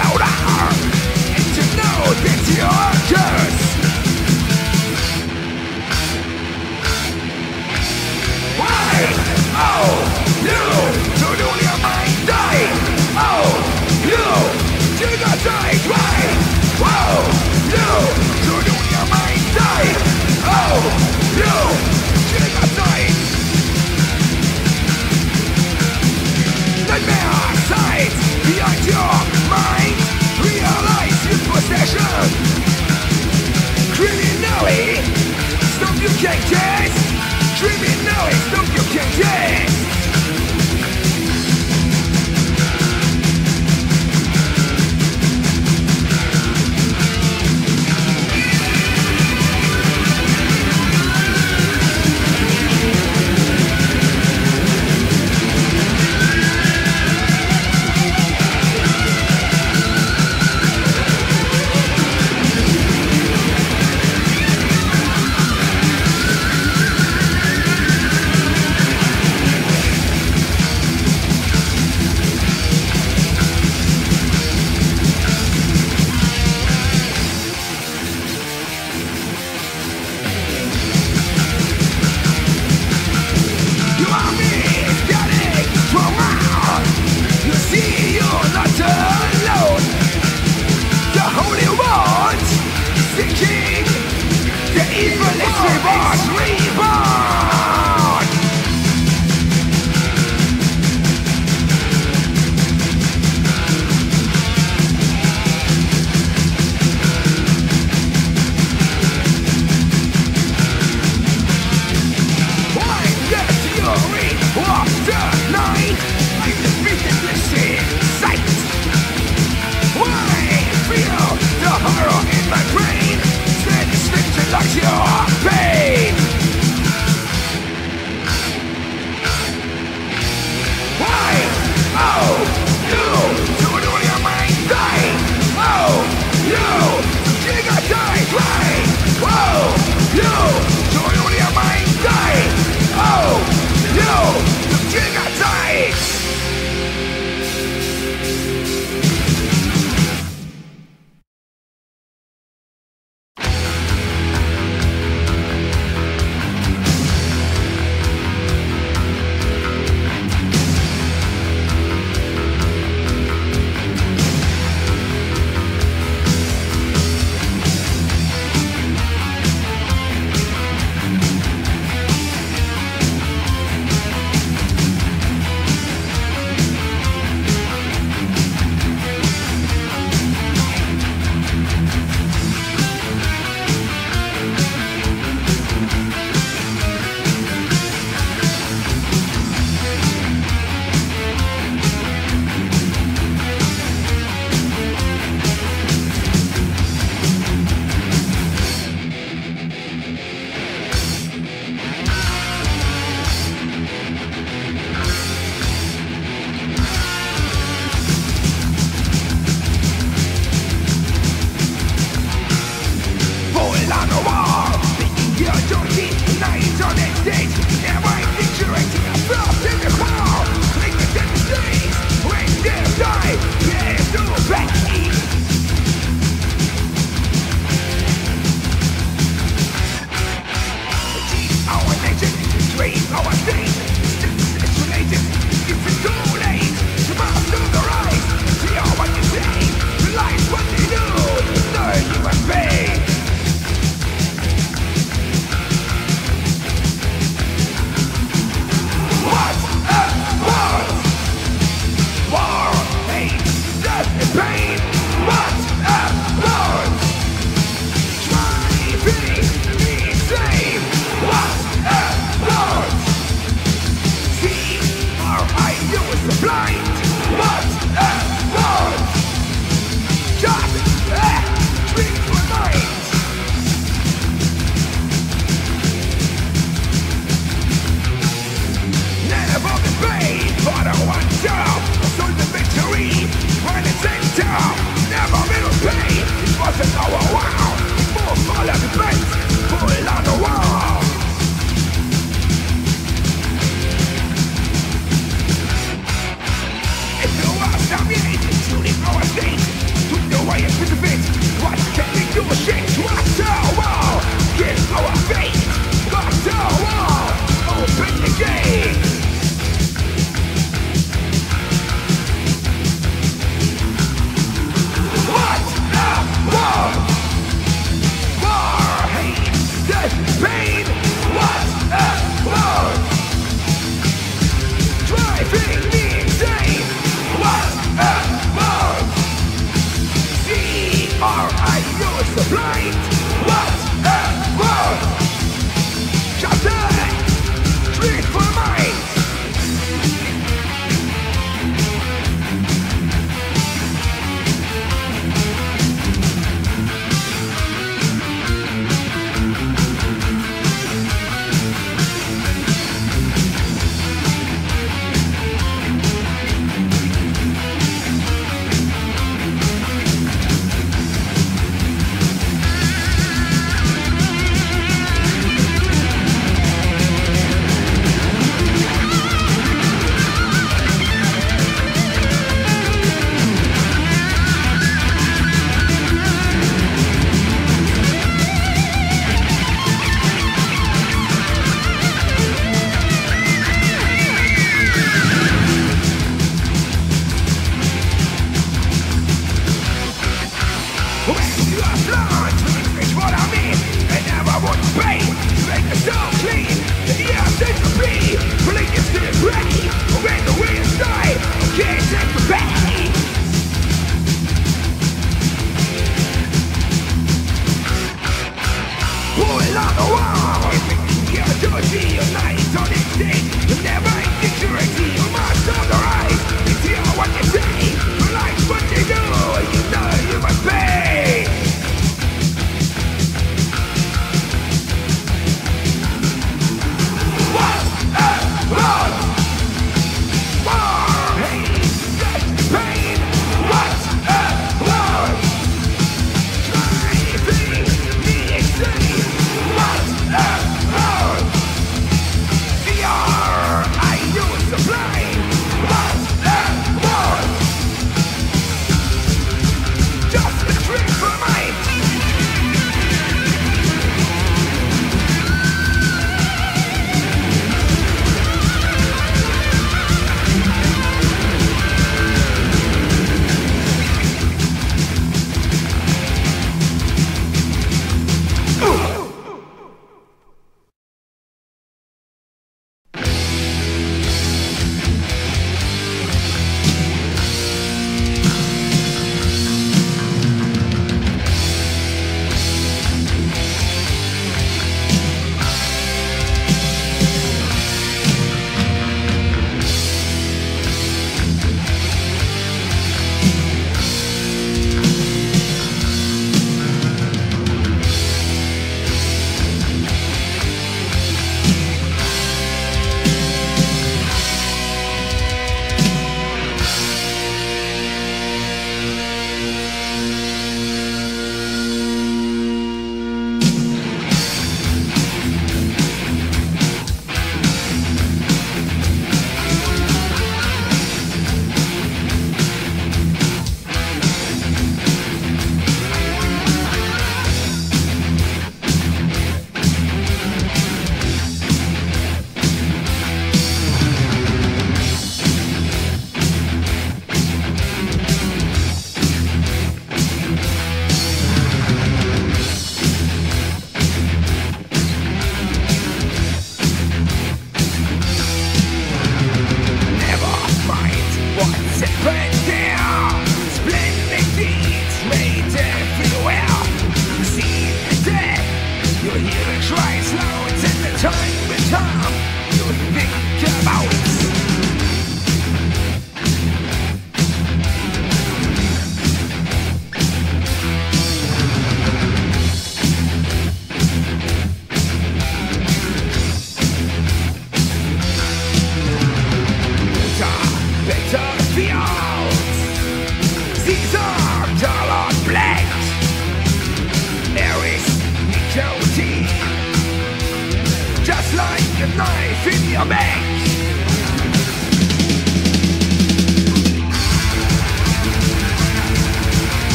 Louder, and to know that you are cursed.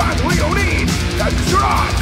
Find what you need, Contract!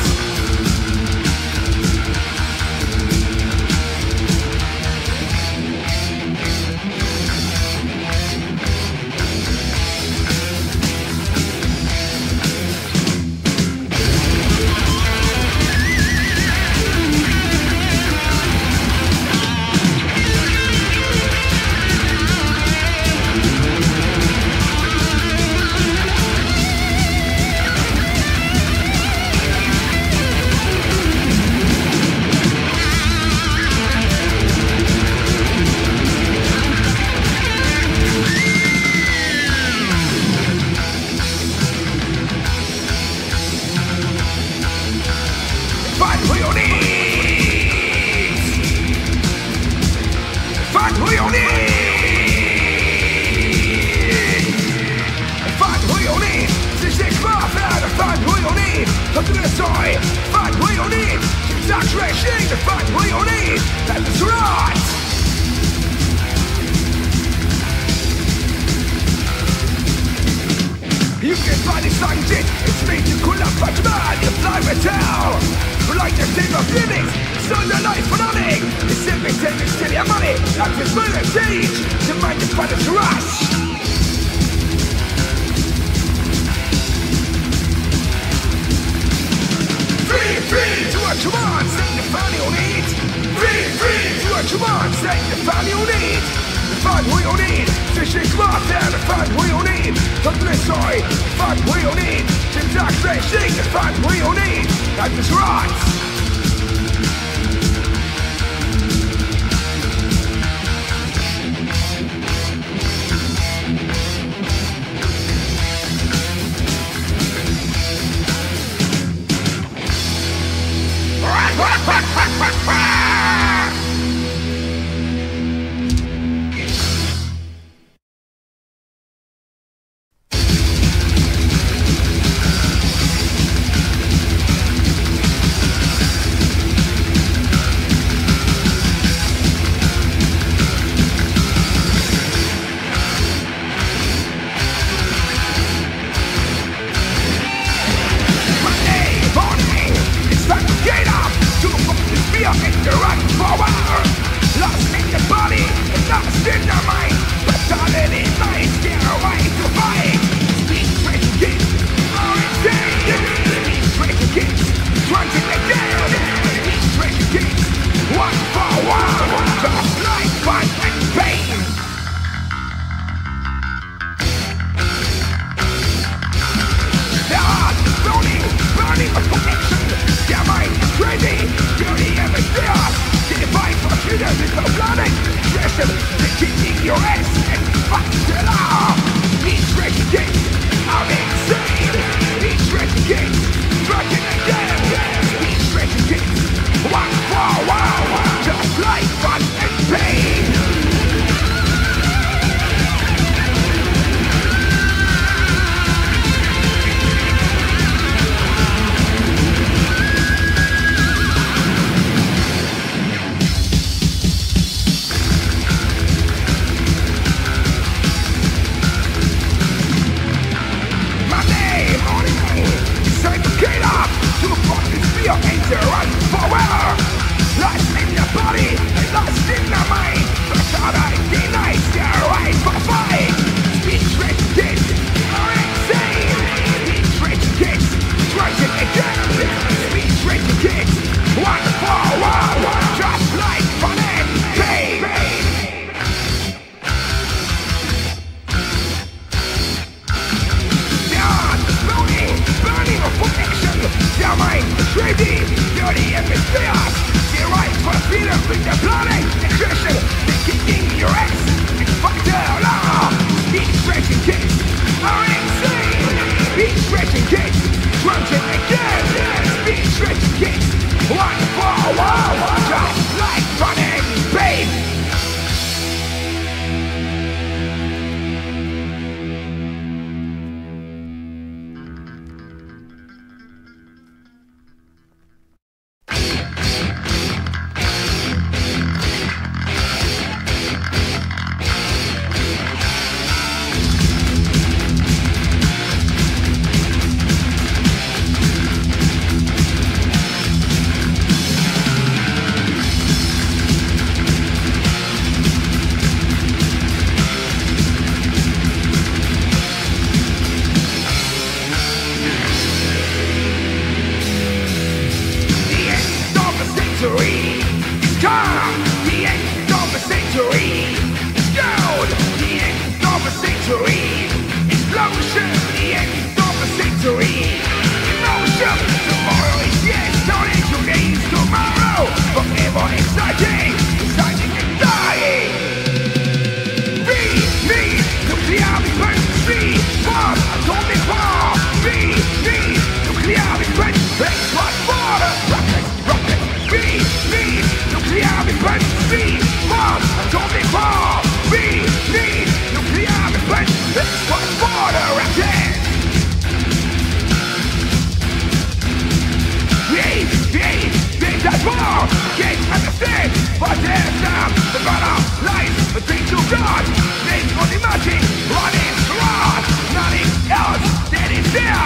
I dare serve the banner, life, a drink to God. Names on the magic, running around. Nothing else, that is there.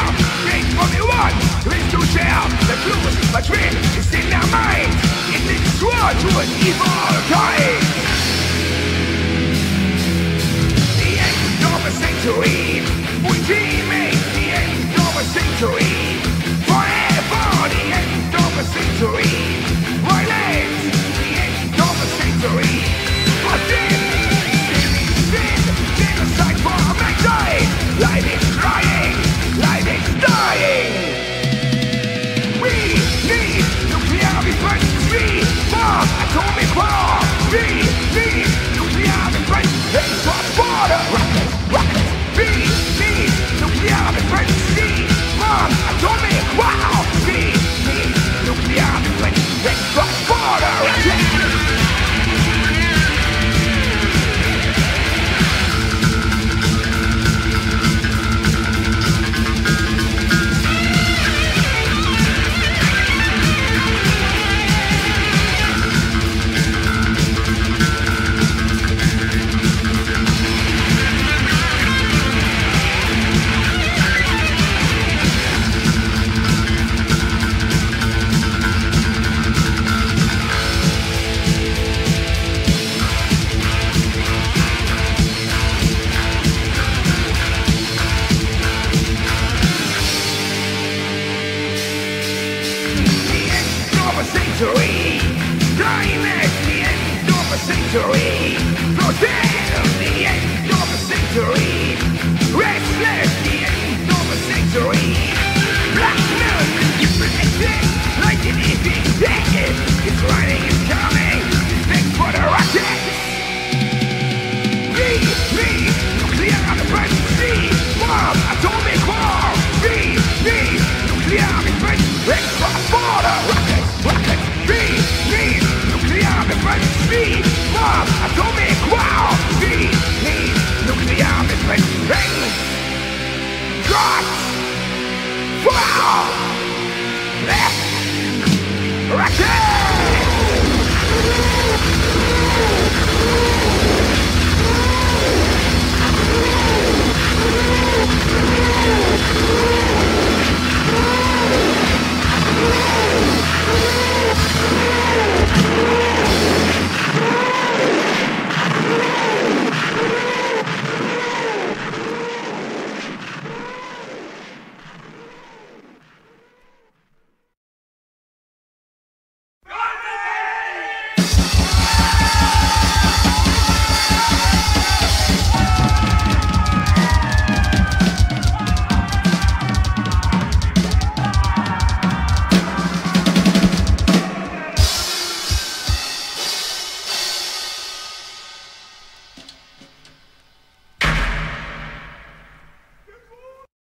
Drink from the one who is to share the truth, but dream is in their mind. It leads to an evil kind. The end of a century, we teammate the end of a century. Forever the end of a century. My name's the end of a century. For sin, genocide for mankind. Life is crying, life is dying. We need nuclear weapons. We want atomic war. We need nuclear weapons. It's for border. Rockets, rockets. We need nuclear weapons. We want atomic war. We need nuclear weapons. It's for border. Rockets. Rocket!